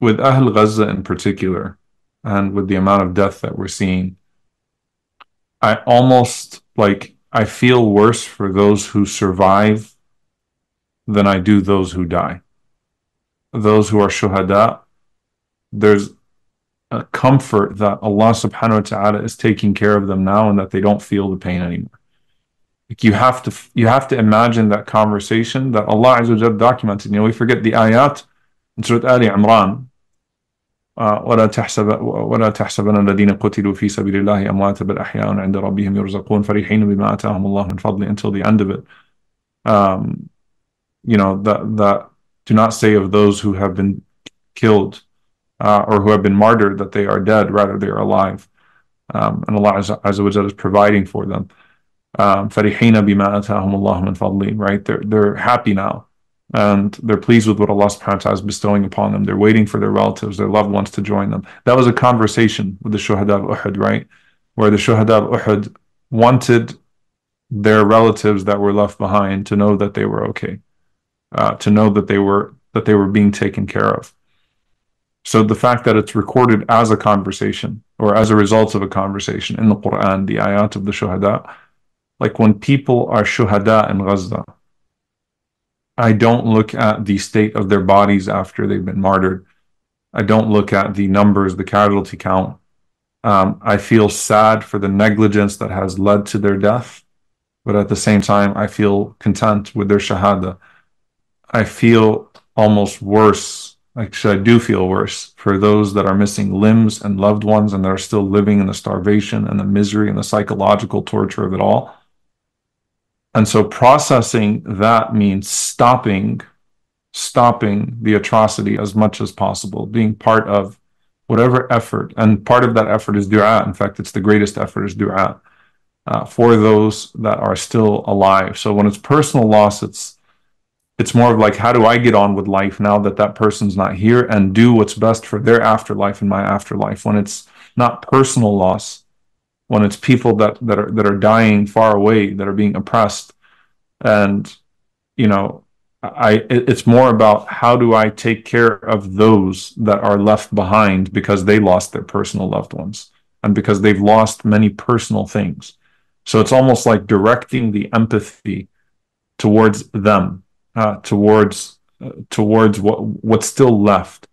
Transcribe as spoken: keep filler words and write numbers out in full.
with Ahl Ghazza in particular, and with the amount of death that we're seeing, I almost, like, I feel worse for those who survive than I do those who die. Those who are shuhada, there's a comfort that Allah subhanahu wa ta'ala is taking care of them now and that they don't feel the pain anymore. Like, you have to you have to imagine that conversation that Allah Azza wa jal documented. You know, we forget the ayat in Surat Ali Imran. Uh, وَلَا تَحْسَبَنَ الَّذِينَ قُتِلُوا فِي سَبِيلِ اللَّهِ أَمْوَاتًا بَلْ أَحْيَاءٌ عِنْدَ رَبِّهِمْ يُرْزَقُونَ فَرِحِينَ بِمَا آتَاهُمُ اللَّهُ مِنْ فَضْلِهِ, until the end of it. Um, you know, that, that do not say of those who have been killed uh, or who have been martyred that they are dead, rather they are alive. Um, and Allah Azza wa Jal is providing for them. Um, فَرِحِينَ بِمَا آتَاهُمُ اللَّهُ مِنْ فَضْلِهِ, right? They're, they're happy now. And they're pleased with what Allah subhanahu wa ta'ala is bestowing upon them. They're waiting for their relatives, their loved ones to join them. That was a conversation with the Shuhada of Uhud, right? Where the Shuhada of Uhud wanted their relatives that were left behind to know that they were okay, uh, to know that they were that they were being taken care of. So the fact that it's recorded as a conversation, or as a result of a conversation in the Qur'an, the ayat of the Shuhada, like, when people are Shuhada in Ghazda, I don't look at the state of their bodies after they've been martyred. I don't look at the numbers, the casualty count. Um, I feel sad for the negligence that has led to their death, but at the same time, I feel content with their shahada. I feel almost worse, actually I do feel worse, for those that are missing limbs and loved ones and that are still living in the starvation and the misery and the psychological torture of it all. And so processing that means stopping, stopping the atrocity as much as possible, being part of whatever effort. And part of that effort is dua. In fact, it's the greatest effort is dua uh, for those that are still alive. So when it's personal loss, it's it's more of like, how do I get on with life now that that person's not here, and do what's best for their afterlife and my afterlife. When it's not personal loss, when it's people that, that are that are dying far away, that are being oppressed, and you know, I it's more about how do I take care of those that are left behind because they lost their personal loved ones and because they've lost many personal things. So it's almost like directing the empathy towards them, uh, towards uh, towards what what's still left.